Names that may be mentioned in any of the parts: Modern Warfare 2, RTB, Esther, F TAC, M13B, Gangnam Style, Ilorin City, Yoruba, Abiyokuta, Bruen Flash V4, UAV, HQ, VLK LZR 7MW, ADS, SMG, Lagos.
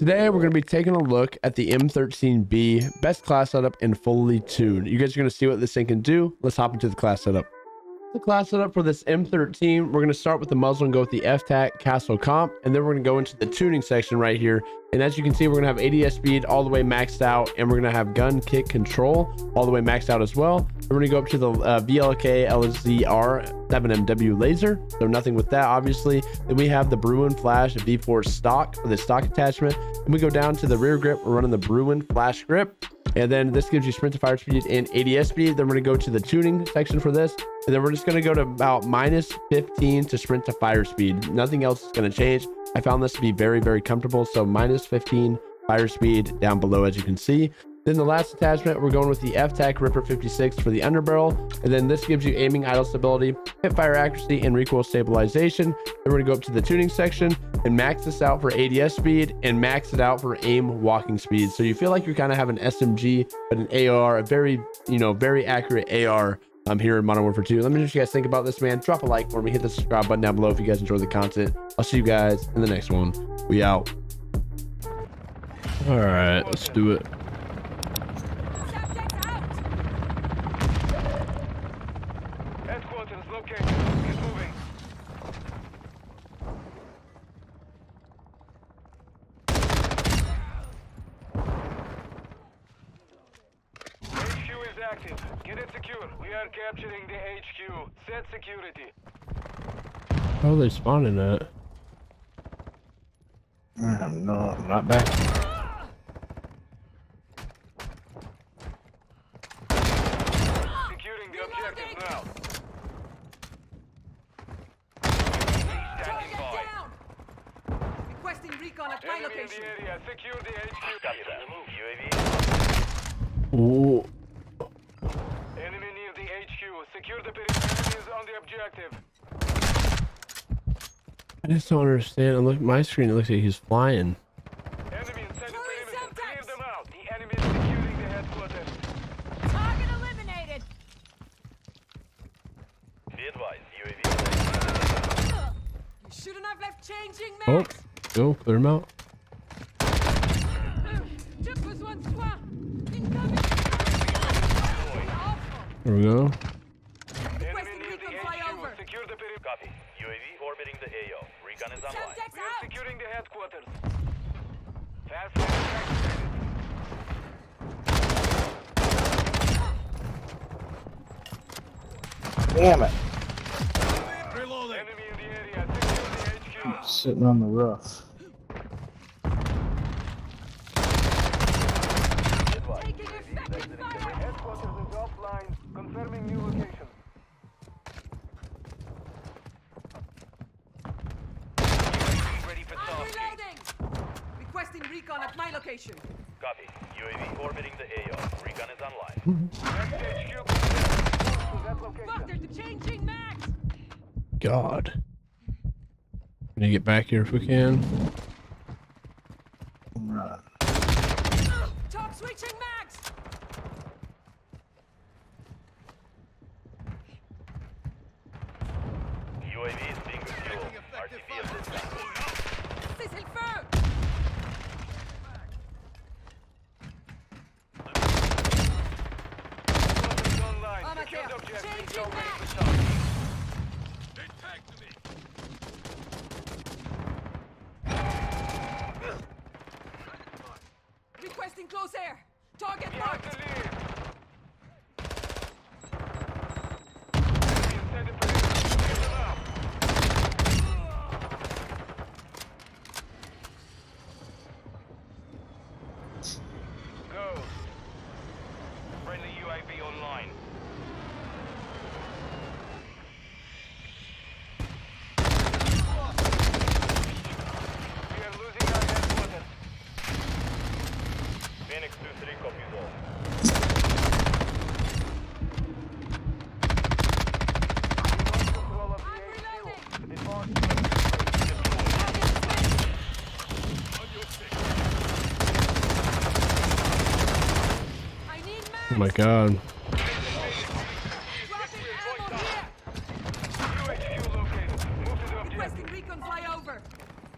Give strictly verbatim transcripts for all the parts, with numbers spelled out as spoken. Today, we're going to be taking a look at the M thirteen B best class setup and fully tuned. You guys are going to see what this thing can do. Let's hop into the class setup. The class setup for this M thirteen, we're going to start with the muzzle and go with the F TAC Castle Comp, and then we're going to go into the tuning section right here. And as you can see, we're going to have A D S speed all the way maxed out, and we're going to have gun kick control all the way maxed out as well. We're going to go up to the uh, V L K L Z R seven M W laser, so nothing with that, obviously. Then we have the Bruen Flash V four stock for the stock attachment, and we go down to the rear grip. We're running the Bruen Flash grip. And then this gives you sprint to fire speed and A D S speed. Then we're going to go to the tuning section for this. And then we're just going to go to about minus fifteen to sprint to fire speed. Nothing else is going to change. I found this to be very, very comfortable. So minus fifteen fire speed down below, as you can see. Then the last attachment, we're going with the F TAC Ripper fifty-six for the underbarrel. And then this gives you aiming idle stability, hip fire accuracy, and recoil stabilization. Then we're going to go up to the tuning section and max this out for A D S speed and max it out for aim walking speed. So you feel like you kind of have an S M G, but an A R, a very, you know, very accurate A R um, here in Modern Warfare two. Let me know what you guys think about this, man. Drop a like for me. Hit the subscribe button down below if you guys enjoy the content. I'll see you guys in the next one. We out. All right, let's do it. Active. Get it secure. We are capturing the H Q. Set security. How are they spawning at? I don't know. I'm not back. Securing the objective now. Standing by. Requesting recon at my location. Enemy in the area. Secure the H Q. Copy that. U A V. Oh. Secure the perimeter on the objective. I just don't understand. I look at my screen, it looks like he's flying. Enemy inside the perimeter. Clear them out. The enemy is securing the headquarters. Target eliminated. Be advised, U A V. You shouldn't have left changing maps. Oh, go clear him out. There we go. Copy. U A V orbiting the A O. Recon is online. We are securing the headquarters. Fast attack. Damn it. Reloading. Enemy in the area. Secure the H Q. Sitting on the roof. Taking effective fire. Headquarters is offline. Confirming new location. Recon at my location. Copy. U A V orbiting the A O. Recon is online. God. We're gonna get back here if we can. Right. Talk switching max. U A V is being refueled. R T B is disconnected. This is confirmed. Requesting close air. Target marked. Go. Friendly U A V online. Oh my God. Requesting recon flyover.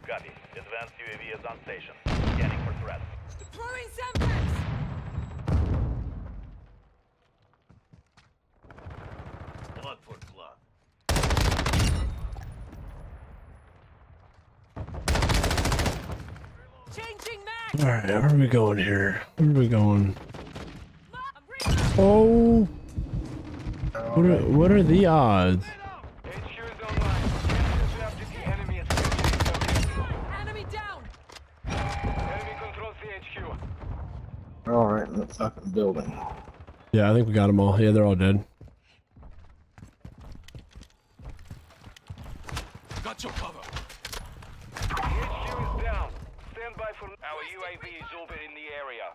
Copy. Advanced U A V is on station. Scanning. Throwing samples! Blood for blood. Changing mag! Alright, where are we going here? Where are we going? Oh! What are, what are the odds? All right, in the fucking building. Yeah, I think we got them all. Yeah, they're all dead. Got your cover. H Q is down. Stand by for our U A V is orbiting the area.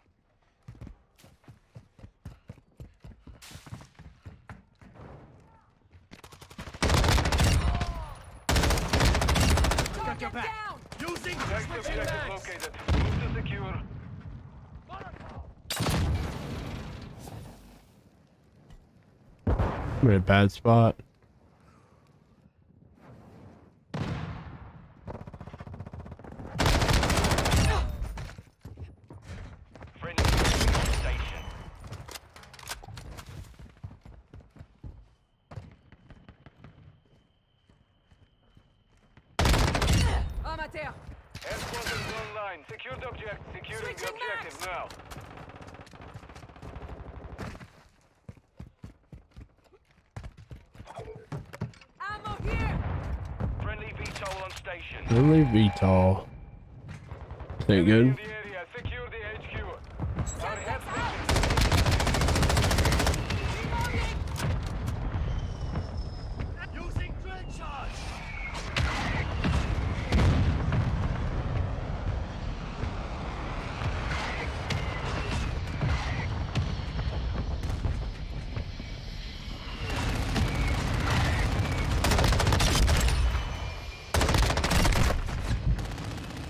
Oh. Got your back. Down. Using objective located. Move to secure. We're in a bad spot. Friendly station. I'm at there. Escort is online. Secure the object. Secure the objective now. Really V TOL. Is that good?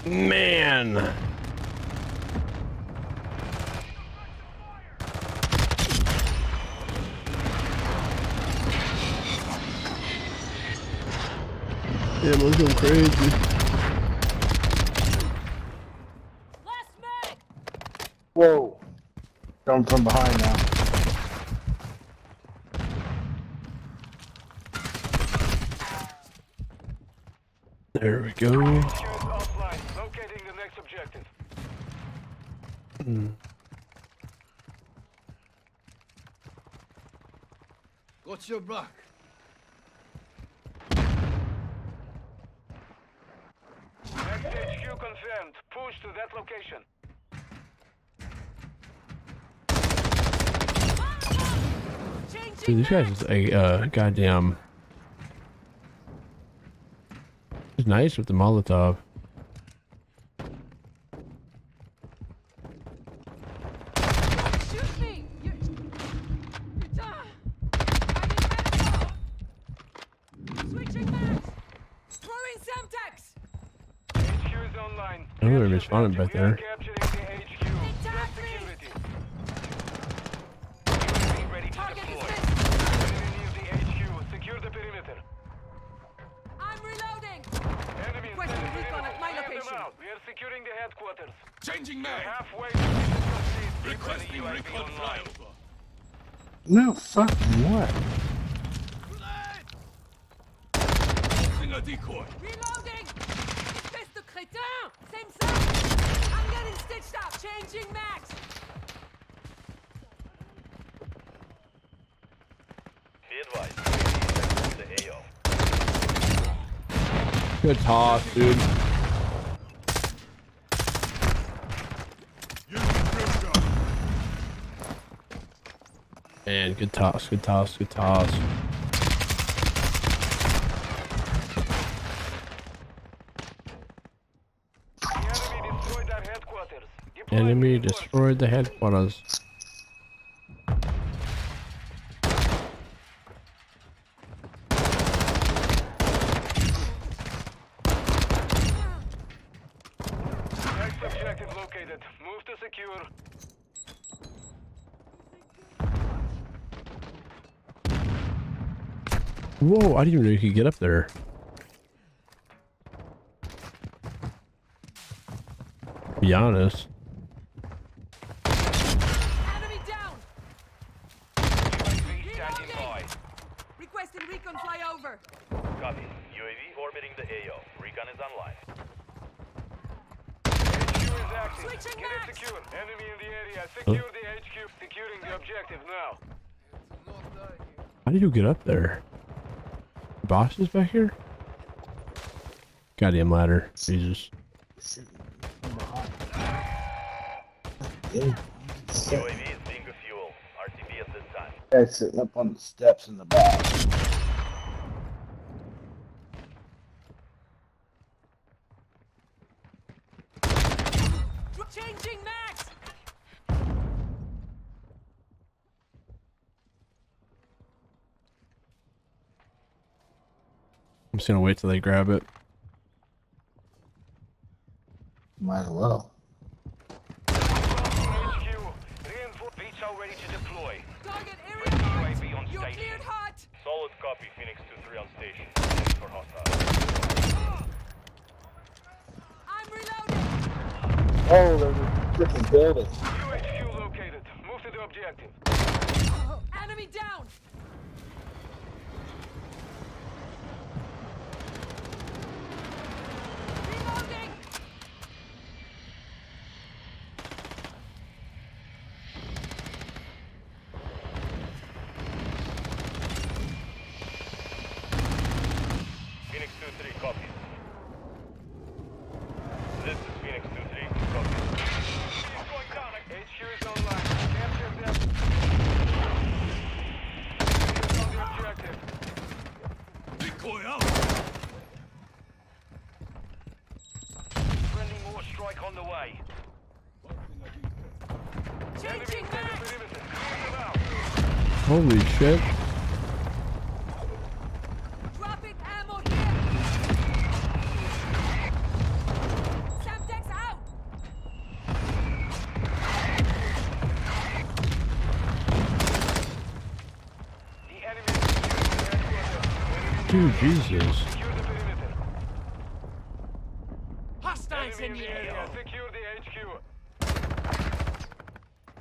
Man. Yeah, it was going crazy. Whoa. Coming from behind now. There we go. Mm. What's your block? Next H Q confirmed. Push to that location. Dude, these guys is a uh, goddamn. It's nice with the Molotov. Responded back there. I'm reloading. Enemy recon at my location. We are securing the headquarters. Changing mag. Requesting recon flyover. No fucking what? Using a decoy. Reloading. Espèce de crétin. Same side. Stitched up, changing max. Be advised, the A O. Good toss, dude. Man, good toss, good toss, good toss. Enemy destroyed the headquarters. Next objective located. Move to secure. Whoa, I didn't even know you could get up there. Be honest. Copy. U A V orbiting the A O. Recon is online. H Q is active. Switching Get it secured. Enemy in the area. Secure oh. the H Q. Securing the objective now. How did you get up there? The boss is back here? Goddamn ladder. Jesus. U A V is being refueled. R T B at this time. Guy's sitting up on the steps in the back. Changing max. I'm just gonna wait till they grab it. Might as well. Solid copy, Phoenix two three on station. For hostile. I'm reloading. Oh, there's a freaking building. U H Q located. Move to the objective. Oh, enemy down. Reloading. Holy shit. Dropping ammo here. Samtec's out. The enemy. Dude, Jesus. Hostiles in the area. Secure the H Q.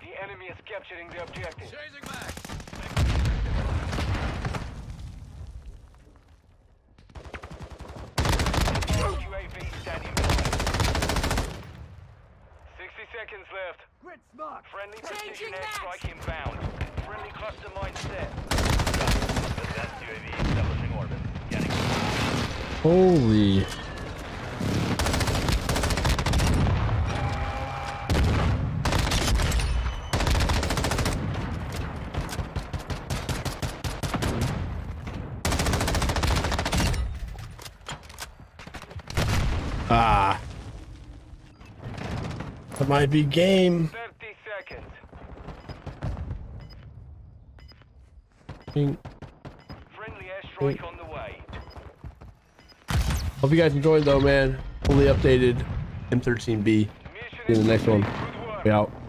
The enemy is capturing the objective. Chasing back. sixty seconds left. Grid smart. Friendly precision airstrike inbound. Friendly cluster mindset. Advanced U A V establishing orbit. Getting. Holy. Ah. That might be game. thirty seconds. Bing. Friendly airstrike Bing. on the way. Hope you guys enjoyed though, man. Fully updated M thirteen B. See you in the next one. We out.